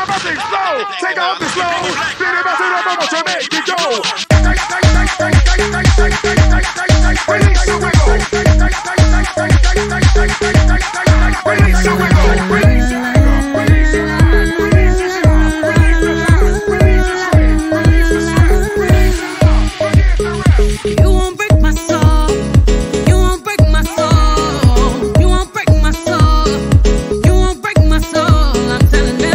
I'm about to explode. Take off the slow. Then I'm about to run over to make it go. Release your wiggle. Release your wiggle. Release your wiggle. Release your wiggle. Release your wiggle. Release your wiggle. Release your wiggle. Release your wiggle. Release your wiggle. You won't break my soul. You won't break my soul. You won't break my soul. You won't break my soul. I'm telling you.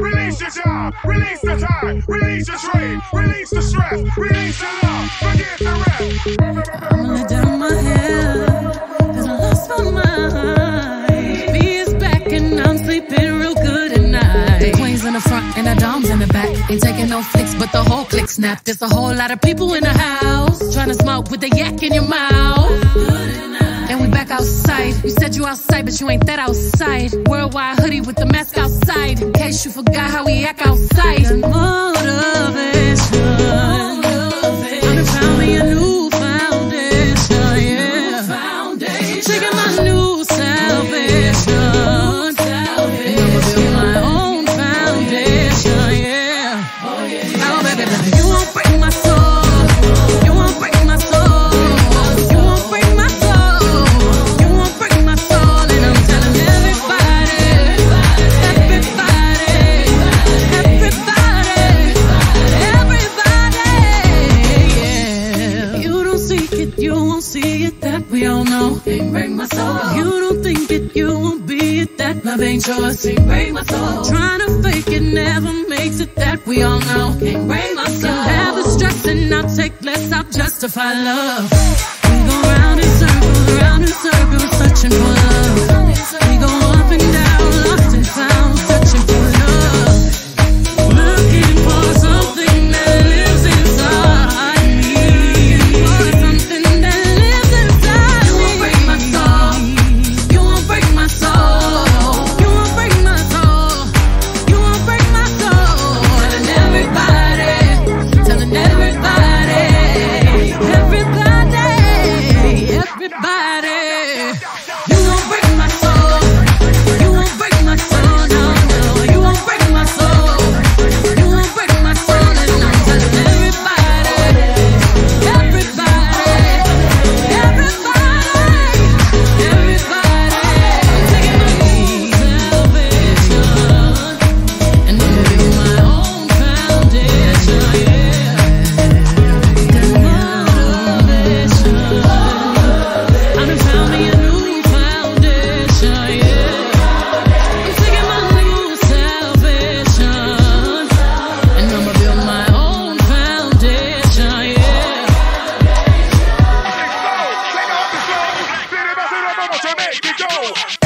Release your job, release the time, release your trade, release the stress, release your love, forget the rest. I'm gonna let down my head, cause I lost my mind. B is back and I'm sleeping real good at night. The queen's in the front and the dom's in the back. Ain't taking no flicks, but the whole click snap. There's a whole lot of people in the house, trying to smoke with a yak in your mouth. And we back outside. You said you outside, but you ain't that outside. Worldwide hoodie with the mask outside, in case you forgot how we act outside. Got motivation. I'm found me a new foundation, yeah. Foundation. Taking my new salvation. And I'ma build my own foundation, yeah. Oh, yeah, yeah. Oh baby, baby, you won't break my soul. We all know, can't break my soul. If you don't think it, you won't be it. That love ain't yours, can't break my soul. Trying to fake it never makes it. That we all know, can't break my soul. Can have the stress and I'll take less. I'll justify love. We go round in circles, searching for love. We go up and down, lost and found, searching for love. Looking for something that lives inside. Go!